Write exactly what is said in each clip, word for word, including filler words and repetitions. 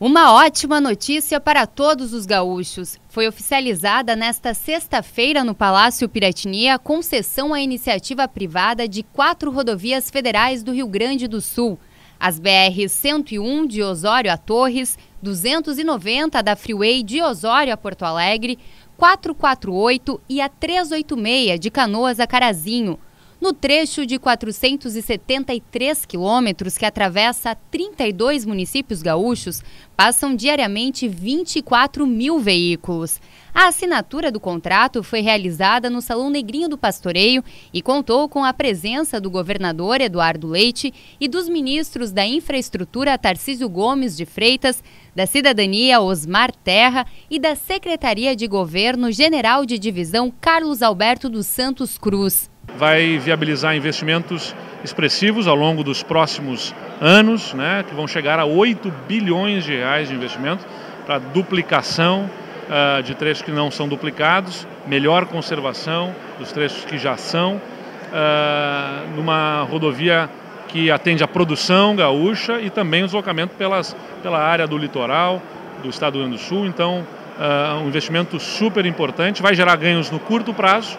Uma ótima notícia para todos os gaúchos. Foi oficializada nesta sexta-feira no Palácio Piratini a concessão à iniciativa privada de quatro rodovias federais do Rio Grande do Sul. As B R cento e um de Osório a Torres, duzentos e noventa da Freeway de Osório a Porto Alegre, quatrocentos e quarenta e oito e a trezentos e oitenta e seis de Canoas a Carazinho. No trecho de quatrocentos e setenta e três quilômetros, que atravessa trinta e dois municípios gaúchos, passam diariamente vinte e quatro mil veículos. A assinatura do contrato foi realizada no Salão Negrinho do Pastoreio e contou com a presença do governador Eduardo Leite e dos ministros da Infraestrutura Tarcísio Gomes de Freitas, da Cidadania Osmar Terra e da Secretaria de Governo General de Divisão Carlos Alberto dos Santos Cruz. Vai viabilizar investimentos expressivos ao longo dos próximos anos, né, que vão chegar a oito bilhões de reais de investimento para duplicação uh, de trechos que não são duplicados, melhor conservação dos trechos que já são, uh, numa rodovia que atende a produção gaúcha e também o deslocamento pelas, pela área do litoral do estado do Rio Grande do Sul. Então, uh, um investimento super importante, vai gerar ganhos no curto prazo,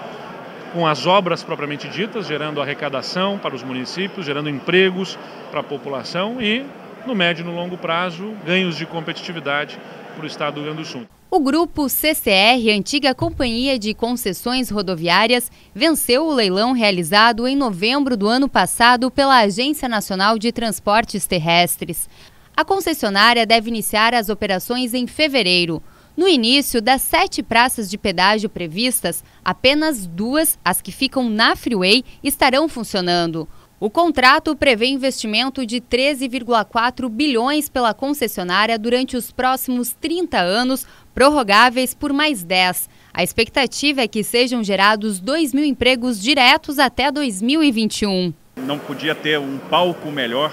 com as obras propriamente ditas, gerando arrecadação para os municípios, gerando empregos para a população e, no médio e no longo prazo, ganhos de competitividade para o estado do Rio Grande do Sul. O grupo C C R, antiga Companhia de Concessões Rodoviárias, venceu o leilão realizado em novembro do ano passado pela Agência Nacional de Transportes Terrestres. A concessionária deve iniciar as operações em fevereiro. No início, das sete praças de pedágio previstas, apenas duas, as que ficam na Freeway, estarão funcionando. O contrato prevê investimento de treze vírgula quatro bilhões pela concessionária durante os próximos trinta anos, prorrogáveis por mais dez. A expectativa é que sejam gerados dois mil empregos diretos até dois mil e vinte e um. Não podia ter um palco melhor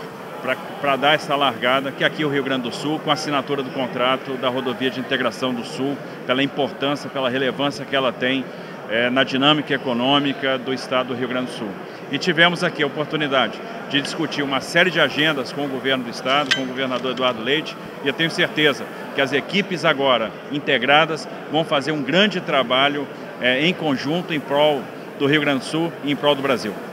para dar essa largada, que aqui é o Rio Grande do Sul, com a assinatura do contrato da Rodovia de Integração do Sul, pela importância, pela relevância que ela tem é, na dinâmica econômica do estado do Rio Grande do Sul. E tivemos aqui a oportunidade de discutir uma série de agendas com o governo do estado, com o governador Eduardo Leite, e eu tenho certeza que as equipes agora integradas vão fazer um grande trabalho é, em conjunto em prol do Rio Grande do Sul e em prol do Brasil.